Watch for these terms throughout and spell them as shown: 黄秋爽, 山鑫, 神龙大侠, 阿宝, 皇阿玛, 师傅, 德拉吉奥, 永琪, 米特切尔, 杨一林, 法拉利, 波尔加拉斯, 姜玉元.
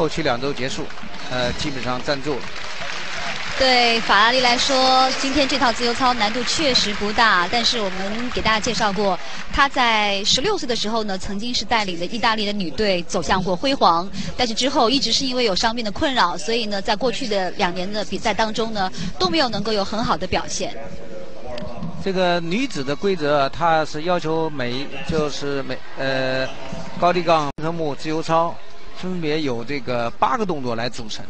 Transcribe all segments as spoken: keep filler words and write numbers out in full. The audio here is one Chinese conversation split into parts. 后期两周结束，呃，基本上站住了。对法拉利来说，今天这套自由操难度确实不大，但是我们给大家介绍过，他在十六岁的时候呢，曾经是带领的意大利的女队走向过辉煌，但是之后一直是因为有伤病的困扰，所以呢，在过去的两年的比赛当中呢，都没有能够有很好的表现。这个女子的规则，它是要求每就是每呃高低杠科目自由操分别有这个八个动作来组成。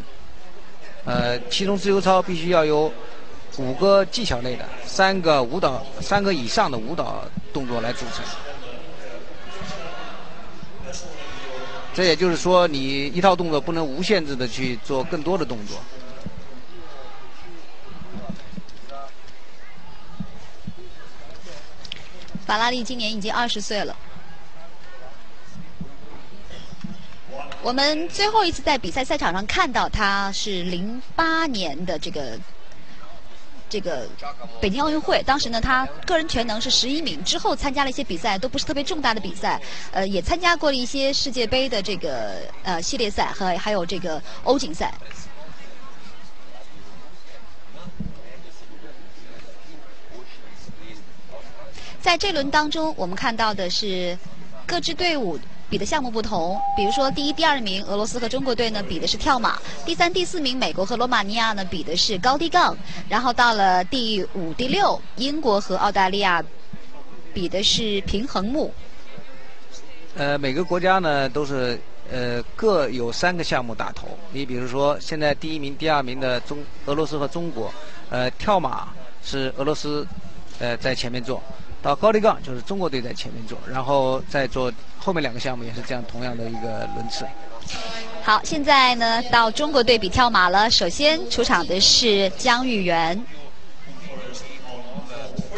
呃，其中自由操必须要有五个技巧类的、三个舞蹈、三个以上的舞蹈动作来组成。这也就是说，你一套动作不能无限制的去做更多的动作。法拉利今年已经二十岁了。 我们最后一次在比赛赛场上看到他是零八年的这个这个北京奥运会，当时呢他个人全能是十一名，之后参加了一些比赛，都不是特别重大的比赛，呃，也参加过了一些世界杯的这个呃系列赛和还有这个欧锦赛。在这轮当中，我们看到的是各支队伍。 比的项目不同，比如说第一、第二名俄罗斯和中国队呢比的是跳马，第三、第四名美国和罗马尼亚呢比的是高低杠，然后到了第五、第六，英国和澳大利亚比的是平衡木。呃，每个国家呢都是呃各有三个项目打头，你比如说现在第一名、第二名的中俄罗斯和中国，呃，跳马是俄罗斯呃在前面做。 到高低杠就是中国队在前面做，然后再做后面两个项目也是这样同样的一个轮次。好，现在呢到中国队比跳马了。首先出场的是姜玉元，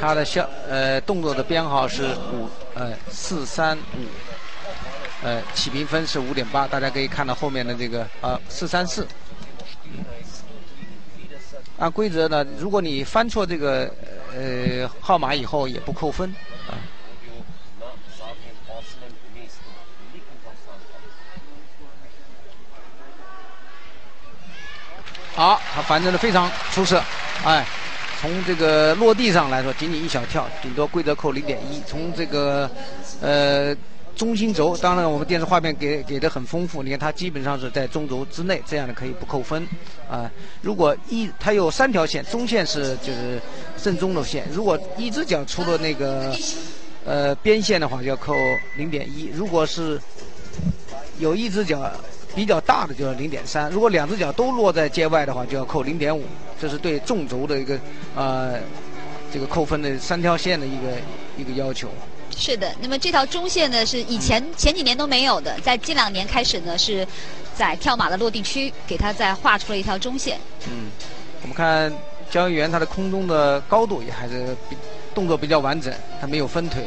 他的项呃动作的编号是五呃四三五， 四, 三, 五, 呃起评分是 五点八， 大家可以看到后面的这个啊四三四。按规则呢，如果你翻错这个。 呃，号码以后也不扣分啊。好，他反正的非常出色，哎，从这个落地上来说，仅仅一小跳，顶多规则扣 零点一。从这个呃中心轴，当然我们电视画面给给的很丰富，你看他基本上是在中轴之内，这样的可以不扣分啊。如果一，他有三条线，中线是就是。 正中的线，如果一只脚出了那个呃边线的话，就要扣 零点一； 如果是有一只脚比较大的，就要 零点三； 如果两只脚都落在界外的话，就要扣 零点五。这是对纵轴的一个呃这个扣分的三条线的一个一个要求。是的，那么这条中线呢，是以前前几年都没有的，在近两年开始呢，是在跳马的落地区给它再画出了一条中线。嗯，我们看。 姜玉元他的空中的高度也还是动作比较完整，他没有分腿。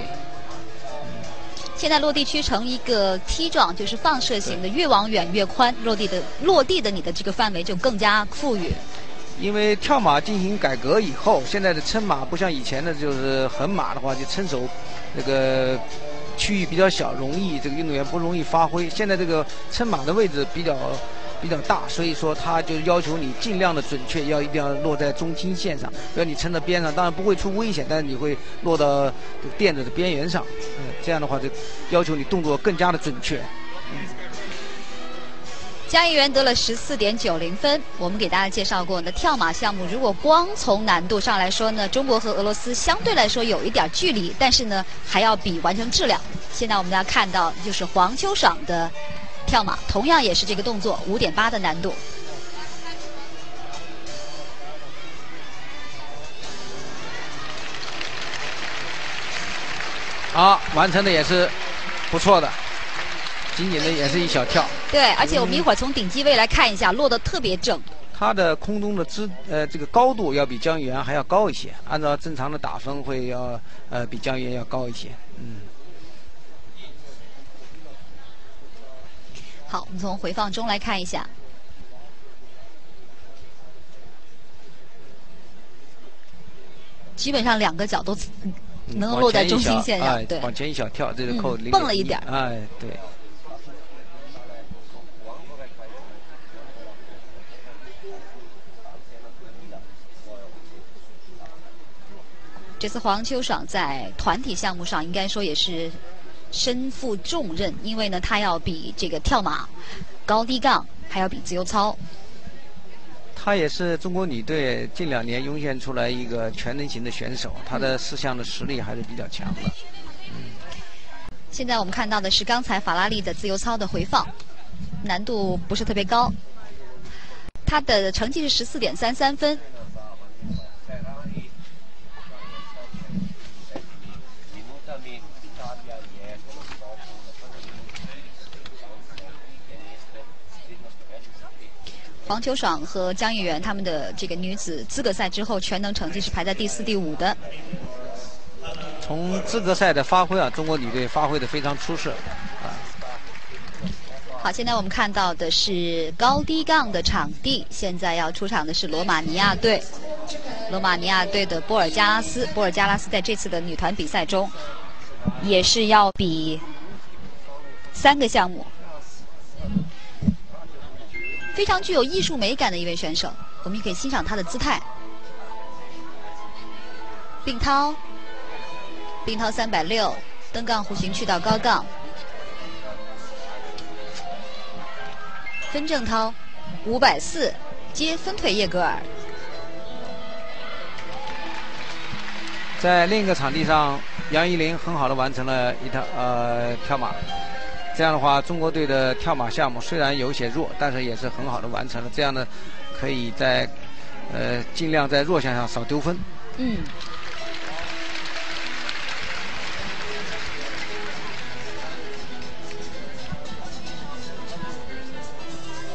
现在落地区成一个梯状，就是放射型的，越往远越宽，落地的落地的你的这个范围就更加富裕。因为跳马进行改革以后，现在的撑马不像以前的就是横马的话，就撑手那个区域比较小，容易这个运动员不容易发挥。现在这个撑马的位置比较。 比较大，所以说他就要求你尽量的准确，要一定要落在中心线上，不要你撑到边上，当然不会出危险，但是你会落到这个垫子的边缘上，嗯，这样的话就要求你动作更加的准确。姜玉元得了 十四点九零 分，我们给大家介绍过呢，跳马项目如果光从难度上来说呢，中国和俄罗斯相对来说有一点距离，但是呢还要比完成质量。现在我们大家看到就是黄秋爽的。 跳马同样也是这个动作 五点八 的难度。好，完成的也是不错的，仅仅的也是一小跳。对，而且我们一会儿从顶机位来看一下，落得特别正。它的空中的姿呃这个高度要比姜玉元还要高一些，按照正常的打分会要呃比姜玉元要高一些，嗯。 好，我们从回放中来看一下。基本上两个脚都能够落在中心线上，对、嗯，往前一小跳，这个扣零、嗯，蹦了一点，哎，对。这次黄秋爽在团体项目上应该说也是身负重任，因为呢，他要比这个跳马、高低杠，还要比自由操。他也是中国女队近两年涌现出来一个全能型的选手，他的四项的实力还是比较强的。现在我们看到的是刚才法拉利的自由操的回放，难度不是特别高，他的成绩是十四点三三分。 黄秋爽和江玉媛他们的这个女子资格赛之后，全能成绩是排在第四、第五的。从资格赛的发挥啊，中国女队发挥的非常出色啊。好，现在我们看到的是高低杠的场地，现在要出场的是罗马尼亚队，罗马尼亚队的波尔加拉斯，波尔加拉斯在这次的女团比赛中也是要比三个项目。 非常具有艺术美感的一位选手，我们也可以欣赏他的姿态。并涛，并涛三百六，蹬杠弧形去到高杠。分正涛，五百四，接分腿叶格尔。在另一个场地上，杨一林很好的完成了一套呃跳马。 这样的话，中国队的跳马项目虽然有些弱，但是也是很好的完成了。这样呢，可以在呃尽量在弱项上少丢分。嗯。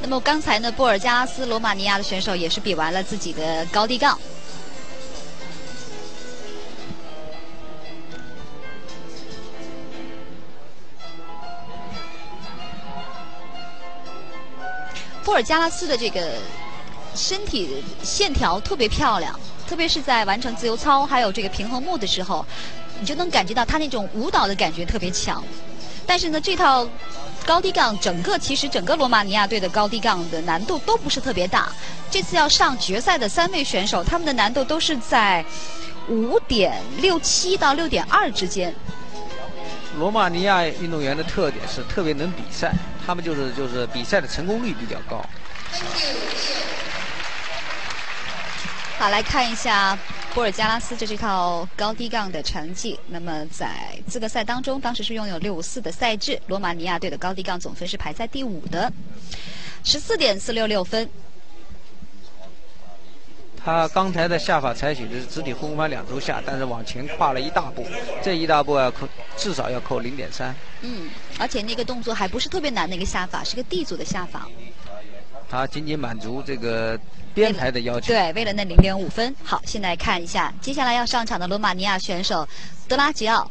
那么刚才呢，波尔加拉斯罗马尼亚的选手也是比完了自己的高低杠。 波尔加拉斯的这个身体线条特别漂亮，特别是在完成自由操还有这个平衡木的时候，你就能感觉到他那种舞蹈的感觉特别强。但是呢，这套高低杠整个其实整个罗马尼亚队的高低杠的难度都不是特别大。这次要上决赛的三位选手，他们的难度都是在 五点六七 到 六点二 之间。 罗马尼亚运动员的特点是特别能比赛，他们就是就是比赛的成功率比较高。好，来看一下波尔加拉斯这这套高低杠的成绩。那么在资格赛当中，当时是拥有六五四的赛制，罗马尼亚队的高低杠总分是排在第五的， 十四点四六六 分。他刚才的下法采取的是直体后空翻两周下，但是往前跨了一大步，这一大步要扣，至少要扣 零点三。嗯，而且那个动作还不是特别难的一个下法，是个 D 组的下法。他仅仅满足这个编排的要求。对，为了那 零点五 分。好，现在看一下接下来要上场的罗马尼亚选手德拉吉奥。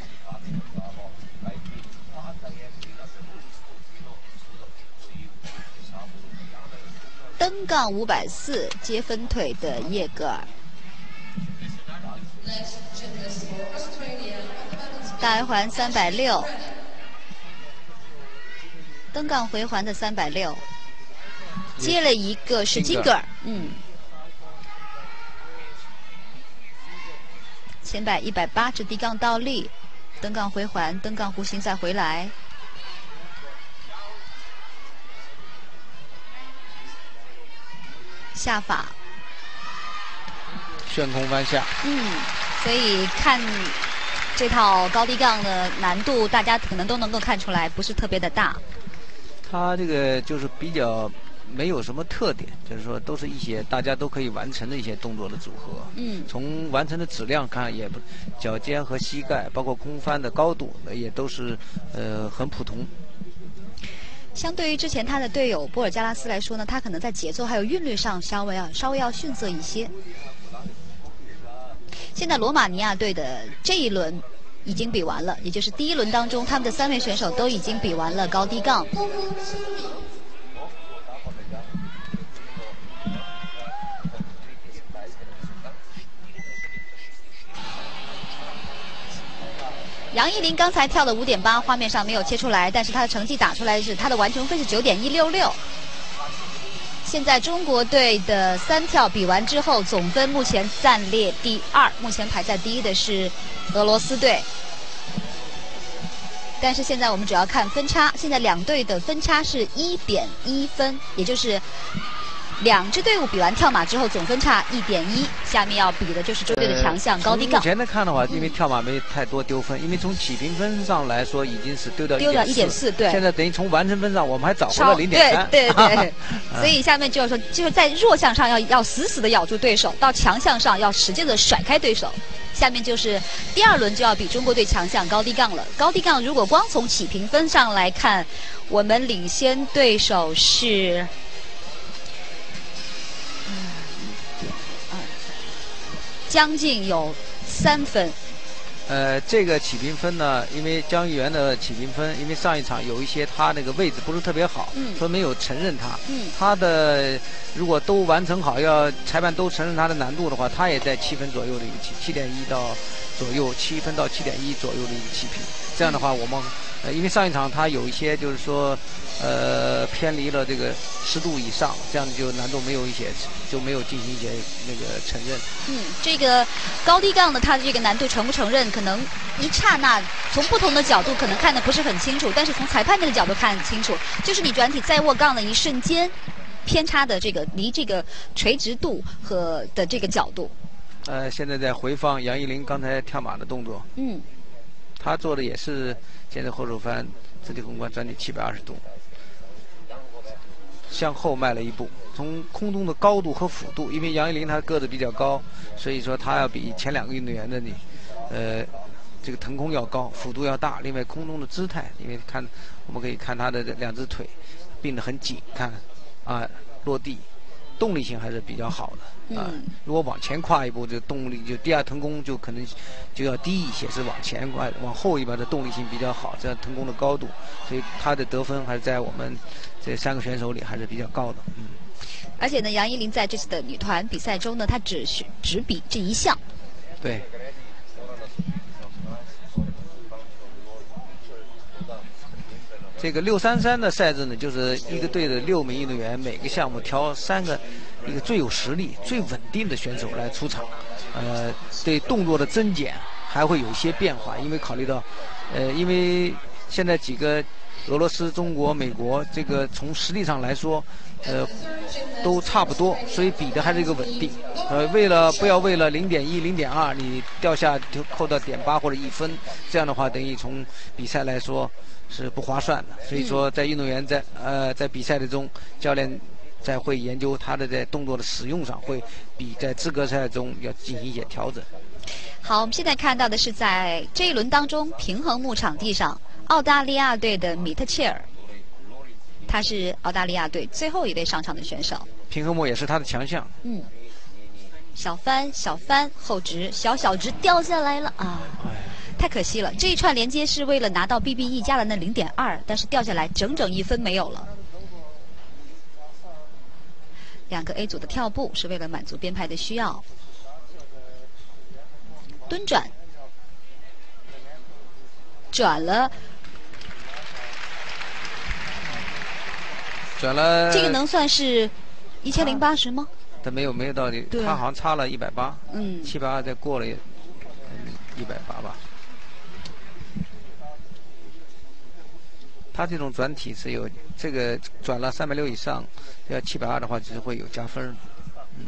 蹬杠五百四，接分腿的叶格尔。大回环三百六，蹬杠回环的三百六，接了一个是金格尔，嗯。前摆一百八至低杠倒立，蹬杠回环，蹬杠弧形再回来。 下法，旋空翻下。嗯，所以看这套高低杠的难度，大家可能都能够看出来，不是特别的大。它这个就是比较没有什么特点，就是说都是一些大家都可以完成的一些动作的组合。嗯，从完成的质量看，也不脚尖和膝盖，包括空翻的高度，也都是呃很普通。 相对于之前他的队友波尔加拉斯来说呢，他可能在节奏还有韵律上稍微要稍微要逊色一些。现在罗马尼亚队的这一轮已经比完了，也就是第一轮当中，他们的三位选手都已经比完了高低杠。杨一林刚才跳的 五点八， 画面上没有切出来，但是他的成绩打出来是他的完成分是 九点一六六，现在中国队的三跳比完之后，总分目前暂列第二，目前排在第一的是俄罗斯队。但是现在我们主要看分差，现在两队的分差是一点一分，也就是两支队伍比完跳马之后总分差一点一。下面要比的就是中队的强项高低杠。目前来看的话，因为跳马没太多丢分，因为从起评分上来说已经是丢掉丢掉一点四，对。现在等于从完成分上我们还找回了零点三，对对对。所以下面就是说，就是在弱项上要要死死的咬住对手，到强项上要使劲的甩开对手。 下面就是第二轮就要比中国队强项高低杠了。高低杠如果光从起评分上来看，我们领先对手是将近有三分。呃，这个起评分呢，因为江一元的起评分，因为上一场有一些他那个位置不是特别好，嗯、所以没有承认他。嗯、他的如果都完成好，要裁判都承认他的难度的话，他也在七分左右的一个起，七点一到左右，七分到七点一左右的一个起评。这样的话，我们、呃、因为上一场他有一些就是说，呃，偏离了这个十度以上，这样就难度没有一些就没有进行一些那个承认。嗯，这个高低杠的他的这个难度承不承认？ 可能一刹那，从不同的角度可能看的不是很清楚，但是从裁判那个角度看很清楚，就是你转体再握杠的一瞬间，偏差的这个离这个垂直度和的这个角度。呃，现在在回放杨一林刚才跳马的动作。嗯。他做的也是现在后手翻自体宏观转体七百二十度，向后迈了一步。从空中的高度和幅度，因为杨一林他个子比较高，所以说他要比前两个运动员的你。 呃，这个腾空要高，幅度要大，另外空中的姿态，因为看我们可以看他的两只腿并得很紧，看啊落地，动力性还是比较好的啊。嗯、如果往前跨一步，这动力就第二腾空就可能就要低一些，是往前跨，往后一边的动力性比较好，这样腾空的高度，所以他的得分还是在我们这三个选手里还是比较高的，嗯。而且呢，杨一林在这次的女团比赛中呢，她只是只比这一项。对。 这个六三三的赛制呢，就是一个队的六名运动员，每个项目挑三个一个最有实力、最稳定的选手来出场。呃，对动作的增减还会有一些变化，因为考虑到，呃，因为现在几个俄罗斯、中国、美国这个从实力上来说，呃，都差不多，所以比的还是一个稳定。呃，为了不要为了零点一、零点二你掉下就扣到点八或者一分，这样的话等于从比赛来说。 是不划算的，所以说在运动员在呃在比赛的中，教练在会研究他的在动作的使用上，会比在资格赛中要进行一些调整。好，我们现在看到的是在这一轮当中平衡木场地上，澳大利亚队的米特切尔，他是澳大利亚队最后一位上场的选手。平衡木也是他的强项。嗯，小翻小翻后直小小直掉下来了啊。哎 太可惜了，这一串连接是为了拿到 B B E 加了那 零点二， 但是掉下来整整一分没有了。两个 A 组的跳步是为了满足编排的需要。蹲转，转了，转了。这个能算是一千零八十吗？他没有没有道理，他好像差了一百八十，嗯， 七百二再过了一百八吧。 他这种转体是有这个转了三百六以上，要七百二的话，就是会有加分，嗯。